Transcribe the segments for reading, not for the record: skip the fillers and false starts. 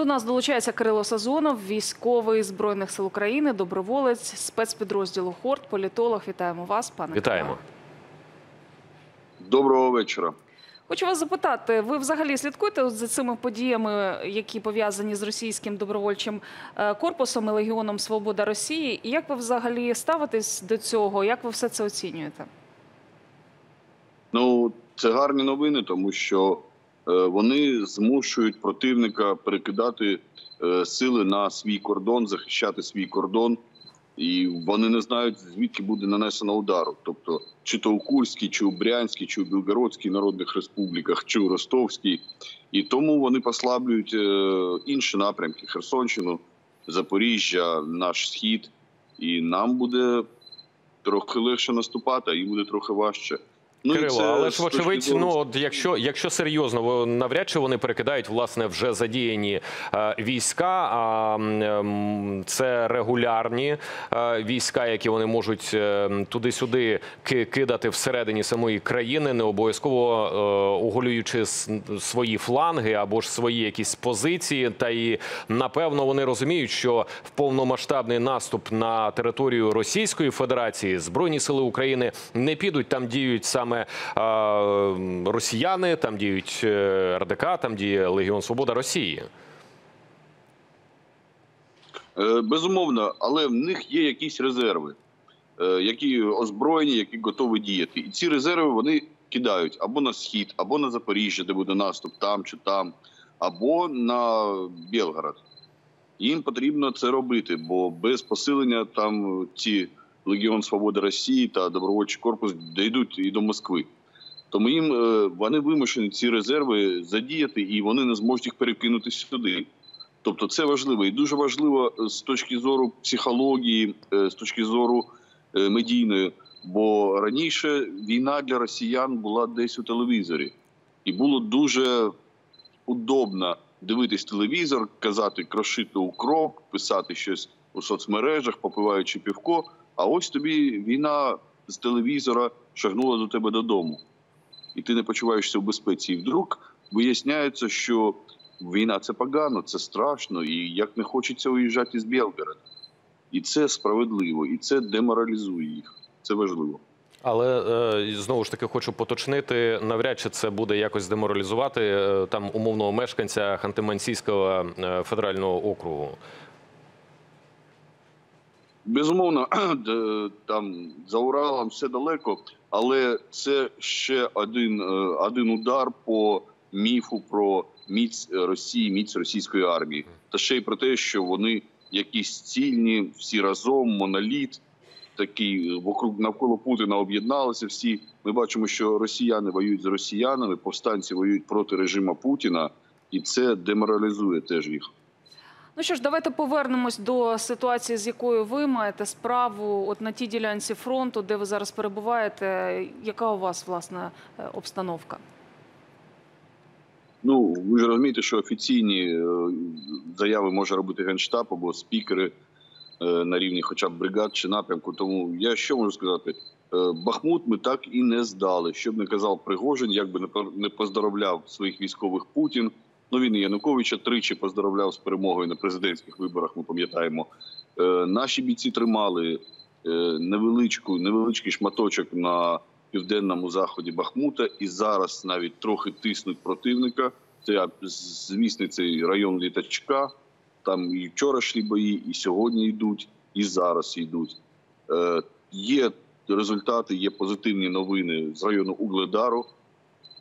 До нас долучається Кирило Сазонов, військовий Збройних сил України, доброволець спецпідрозділу Хорт, політолог. Вітаємо вас, пане. Вітаємо. Доброго вечора. Хочу вас запитати, ви взагалі слідкуєте за цими подіями, які пов'язані з російським добровольчим корпусом і Легіоном Свобода Росії? І як ви взагалі ставитесь до цього? Як ви все це оцінюєте? Ну, це гарні новини, тому що вони змушують противника перекидати сили на свій кордон, захищати свій кордон. І вони не знають, звідки буде нанесено удару. Тобто, чи то у Курській, чи у Брянській, чи у Білгородській народних республіках, чи у Ростовській. І тому вони послаблюють інші напрямки – Херсонщину, Запоріжжя, наш Схід. І нам буде трохи легше наступати, а їм буде трохи важче. Ну, Кирило, але ж вочевидь, ну, от якщо серйозно, навряд чи вони перекидають, власне, вже задіяні війська, а це регулярні війська, які вони можуть туди-сюди кидати всередині самої країни, не обов'язково оголюючи свої фланги або ж свої якісь позиції. Та і, напевно, вони розуміють, що в повномасштабний наступ на територію Російської Федерації Збройні сили України не підуть, там діють саме росіяни, там діють РДК, там діє Легіон Свобода Росії. Безумовно, але в них є якісь резерви, які озброєні, які готові діяти. І ці резерви вони кидають або на Схід, або на Запоріжжя, де буде наступ там чи там, або на Білгород. Їм потрібно це робити, бо без посилення там ці Легіон Свободи Росії та добровольчий корпус дійдуть і до Москви. Тому їм вони вимушені ці резерви задіяти, і вони не зможуть їх перекинути сюди. Тобто це важливо. І дуже важливо з точки зору психології, з точки зору медійної. Бо раніше війна для росіян була десь у телевізорі. І було дуже удобно дивитись телевізор, казати «крошити укроп», писати щось у соцмережах, попиваючи півко. А ось тобі війна з телевізора шагнула до тебе додому. І ти не почуваєшся в безпеці. І вдруг виясняється, що війна – це погано, це страшно, і як не хочеться уїжджати з Білгорода. І це справедливо, і це деморалізує їх. Це важливо. Але, знову ж таки, хочу поточнити, навряд чи це буде якось деморалізувати там умовного мешканця Хантимансійського федерального округу. Безумовно, там за Уралом все далеко, але це ще один удар по міфу про міць Росії, міць російської армії. Та ще й про те, що вони якісь цільні, всі разом, моноліт, такий навколо Путіна об'єдналися всі. Ми бачимо, що росіяни воюють з росіянами, повстанці воюють проти режиму Путіна, і це деморалізує теж їх. Ну що ж, давайте повернемось до ситуації, з якою ви маєте справу. От на тій ділянці фронту, де ви зараз перебуваєте, яка у вас, власне, обстановка? Ну, ви ж розумієте, що офіційні заяви може робити Генштаб або спікери на рівні хоча б бригад чи напрямку. Тому я що можу сказати? Бахмут ми так і не здали. Щоб не казав Пригожин, як би не поздоровляв своїх військових Путін. Ну, він і Януковича тричі поздоровляв з перемогою на президентських виборах, ми пам'ятаємо. Наші бійці тримали невеличкий шматочок на південному заході Бахмута. І зараз навіть трохи тиснуть противника. Це, звісно, цей район Літачка. Там і вчора йшли бої, і сьогодні йдуть, і зараз йдуть. Є результати, є позитивні новини з району Угледару.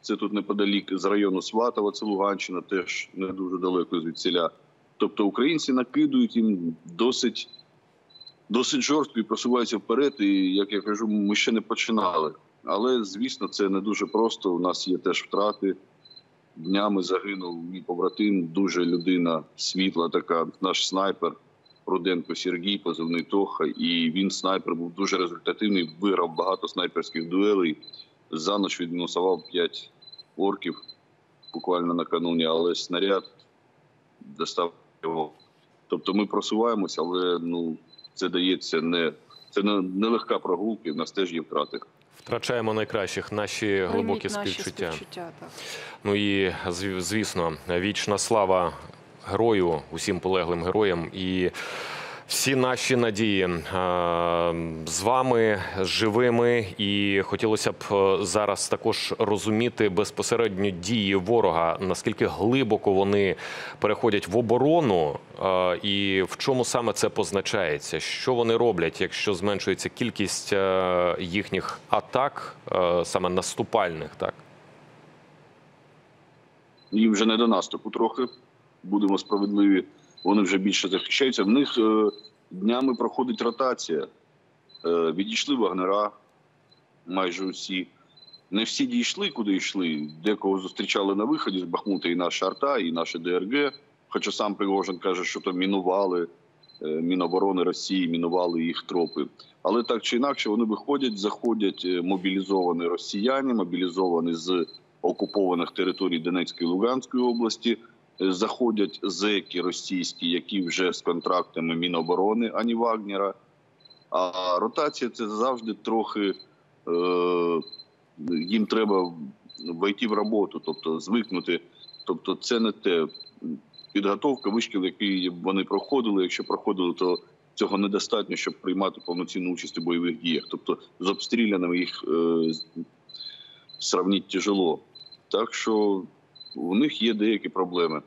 Це тут неподалік з району Сватово, це Луганщина, теж не дуже далеко звідсіля. Тобто українці накидують їм досить жорстко і просуваються вперед. І, як я кажу, ми ще не починали. Але, звісно, це не дуже просто. У нас є теж втрати. Днями загинув мій побратим, дуже людина світла така, наш снайпер Руденко Сергій, позивний Тоха. І він, снайпер, був дуже результативний, виграв багато снайперських дуелей. За ніч відмінусував 5 орків буквально накануні, але снаряд достав його. Тобто ми просуваємося, але ну, це дається не легка прогулка, в нас теж є втрати. Втрачаємо найкращих, наші глибокі співчуття. Ну і, звісно, вічна слава герою, усім полеглим героям і всі наші надії з вами, з живими. І хотілося б зараз також розуміти безпосередньо дії ворога, наскільки глибоко вони переходять в оборону і в чому саме це позначається. Що вони роблять, якщо зменшується кількість їхніх атак, саме наступальних, так? Їм вже не до наступу трохи, будемо справедливі. Вони вже більше захищаються. В них днями проходить ротація. Відійшли вагнера майже усі. Не всі дійшли, куди йшли. Декого зустрічали на виході з Бахмута і наша арта, і наше ДРГ. Хоча сам Пригожин каже, що то мінували Міноборони Росії, мінували їх тропи. Але так чи інакше вони виходять, заходять мобілізовані росіяни, мобілізовані з окупованих територій Донецької і Луганської області. Заходять зеки російські, які вже з контрактами Міноборони, ані Вагнера. А ротація – це завжди трохи... їм треба вийти в роботу, тобто звикнути. Тобто це не те підготовка, вишкіл, який вони проходили. Якщо проходили, то цього недостатньо, щоб приймати повноцінну участь у бойових діях. Тобто з обстріляними їх сравнити тяжело. Так що... у них є деякі проблеми,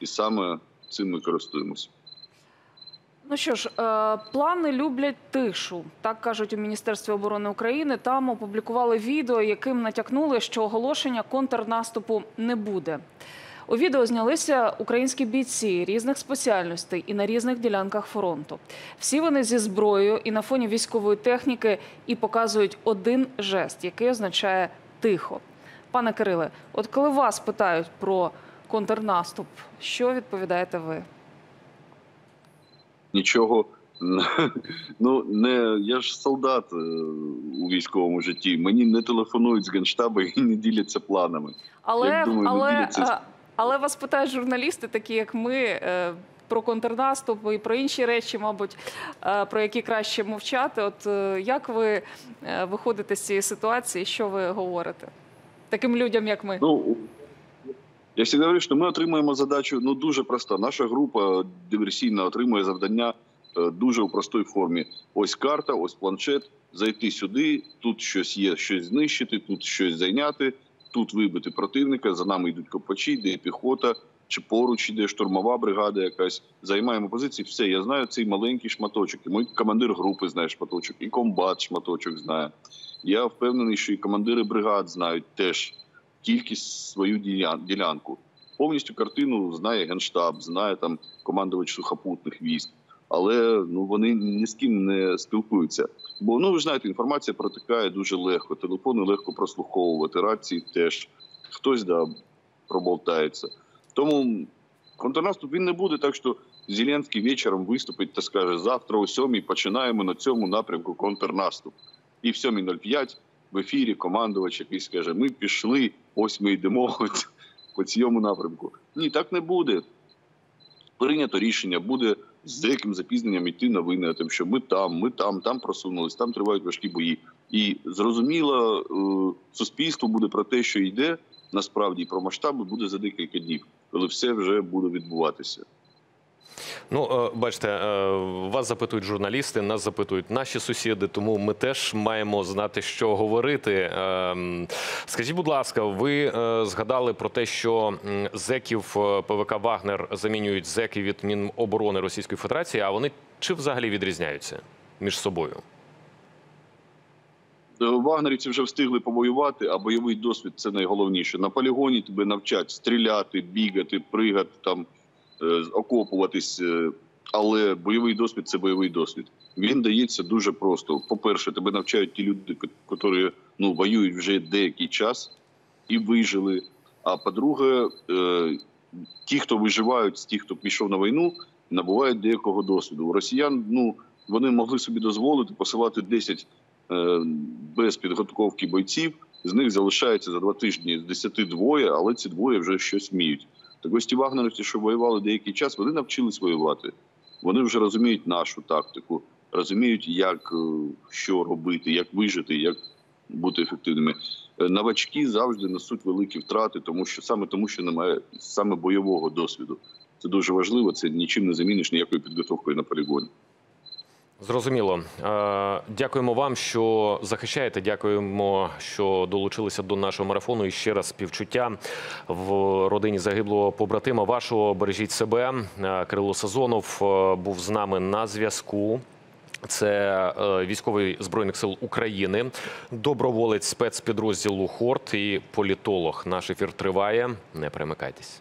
і саме цим ми користуємося. Ну що ж, плани люблять тишу, так кажуть у Міністерстві оборони України. Там опублікували відео, яким натякнули, що оголошення контрнаступу не буде. У відео знялися українські бійці різних спеціальностей і на різних ділянках фронту. Всі вони зі зброєю і на фоні військової техніки і показують один жест, який означає «тихо». Пане Кириле, от коли вас питають про контрнаступ, що відповідаєте ви? Нічого. Ну, я ж солдат у військовому житті. Мені не телефонують з Генштабу і не діляться планами. Але вас питають журналісти, такі як ми, про контрнаступ і про інші речі, мабуть, про які краще мовчати. От як ви виходите з цієї ситуації, що ви говорите таким людям, як ми? Ну, я завжди говорю, що ми отримуємо задачу, ну, дуже проста. Наша група диверсійна отримує завдання дуже у простій формі. Ось карта, ось планшет, зайти сюди, тут щось є, щось знищити, тут щось зайняти, тут вибити противника, за нами йдуть копачі, йде піхота, чи поруч йде штурмова бригада якась. Займаємо позиції, все, я знаю цей маленький шматочок. І мій командир групи знає шматочок, і комбат шматочок знає. Я впевнений, що і командири бригад знають теж кількість свою ділянку. Повністю картину знає Генштаб, знає там командувач сухопутних військ. Але вони ні з ким не спілкуються. Бо, ви ж знаєте, інформація протікає дуже легко. Телефони легко прослуховувати, рації теж. Хтось, проболтається. Тому контрнаступ він не буде, так що Зеленський вечором виступить та скаже, завтра о 7-й починаємо на цьому напрямку контрнаступ. І в 7:05 в ефірі командувач якийсь каже, ми пішли, ось ми йдемо по цьому напрямку. Ні, так не буде. Прийнято рішення, буде з деяким запізненням йти новини, що ми там просунулись, там тривають важкі бої. І зрозуміло, суспільство буде про те, що йде, насправді, і про масштаби буде за декілька днів, коли все вже буде відбуватися. Ну, бачите, вас запитують журналісти, нас запитують наші сусіди, тому ми теж маємо знати, що говорити. Скажіть, будь ласка, ви згадали про те, що зеків ПВК «Вагнер» замінюють зеки від Міноборони Російської Федерації, а вони чи взагалі відрізняються між собою? Вагнерівці вже встигли повоювати, а бойовий досвід – це найголовніше. На полігоні тебе навчать стріляти, бігати, пригати, окопуватись, але бойовий досвід – це бойовий досвід. Він дається дуже просто. По-перше, тебе навчають ті люди, які воюють вже деякий час і вижили. А по-друге, ті, хто виживають, ті, хто пішов на війну, набувають деякого досвіду. У росіян, вони могли собі дозволити посилати 10 без підготовки бойців. З них залишається за 2 тижні з 10 двоє, але ці двоє вже щось вміють. Так ось ті вагнерівці, що воювали деякий час, вони навчились воювати. Вони вже розуміють нашу тактику, розуміють, як що робити, як вижити, як бути ефективними. Новачки завжди несуть великі втрати, саме тому, що немає бойового досвіду. Це дуже важливо, це нічим не заміниш ніякою підготовкою на полігоні. Зрозуміло. Дякуємо вам, що захищаєте. Дякуємо, що долучилися до нашого марафону. І ще раз співчуття в родині загиблого побратима вашого. Бережіть себе. Кирило Сазонов був з нами на зв'язку. Це військовий Збройних сил України, доброволець спецпідрозділу «Хорт» і політолог. Наш ефір триває. Не перемикайтесь.